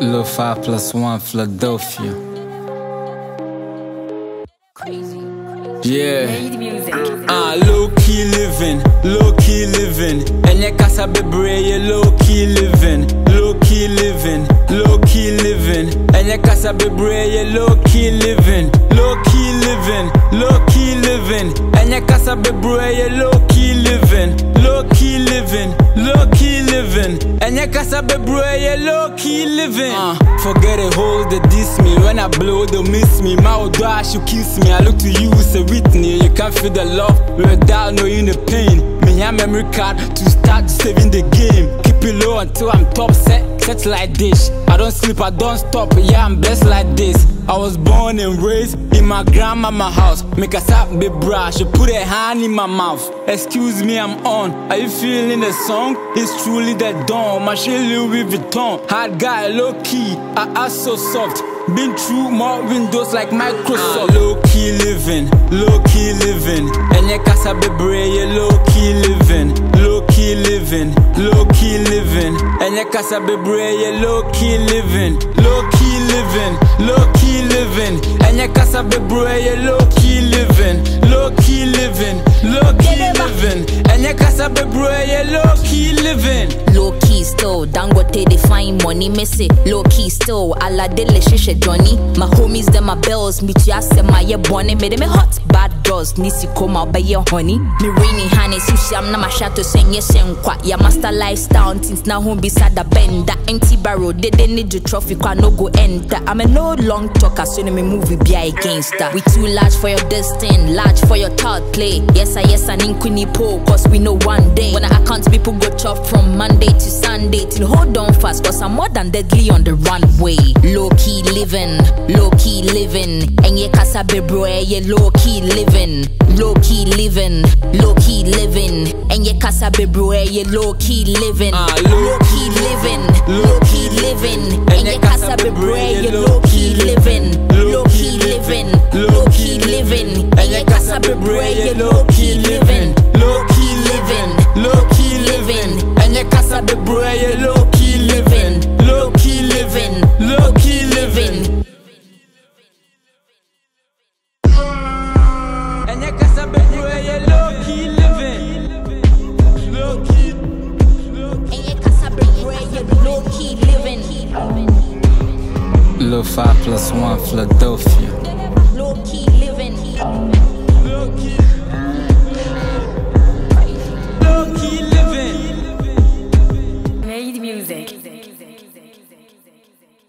Lil Fyve +1 Philadelphia. Crazy. Yeah. Low key living, and you can't stop bebrey. Low key living, and you can't stop bebrey. Low key living, and you can't stop bebrey. Low key living, and you can't stop bebrey. Low key living. Forget it, hold the diss me. When I blow, they'll miss me. My old dash, you kiss me. I look to you, say Whitney. You can't feel the love. We're down, no, in the pain. Me and memory card to start saving the game. Keep it low until I'm top set like this. I don't sleep, I don't stop, yeah, I'm blessed like this. I was born and raised in my grandmama's house. Make a sap be brush, she put a hand in my mouth. Excuse me, I'm on. Are you feeling the song? It's truly the dawn. My shit Louis Vuitton. Hard guy, low key, I act so soft. Been through more windows like Microsoft. Low key living, and you can't stop bebrey. Low key living, and you can't stop bebrey. Low key living, and you can't stop bebrey. Low key living, and you can't stop bebrey. Low key living, low key store. Dangote they find money, missy. Low key store, Aladele shisha Johnny. My homies, them my bells. Me to ask them my ye bonnet. Me them me hot bad girls. Nisi come out by your honey. Me rainy honey. Sushi I'm na my shadow. Senye senkwa. Ya master lifestyle. Things now home beside the bend. That empty barrel. They need the trophy. Kwa no go enter. I'm a no long talker. So me movie be a gangster. We too large for your destiny. Large for your thought play. Yes I need Queenie po. Cause we know one day. When I account people go chop from Monday to Sunday. Till hold on fast. Cause I'm more than deadly on the runway. Low key living, low key living, and you can't stop bebrey. Low key living, and you can't stop bebrey. Low key living, low key living, and you can't stop bebrey. Low key living, and you can't stop bebrey. Low key living, and you can't stop bebrey. Low key living, low key living. Lil Fyve +1 Philadelphia.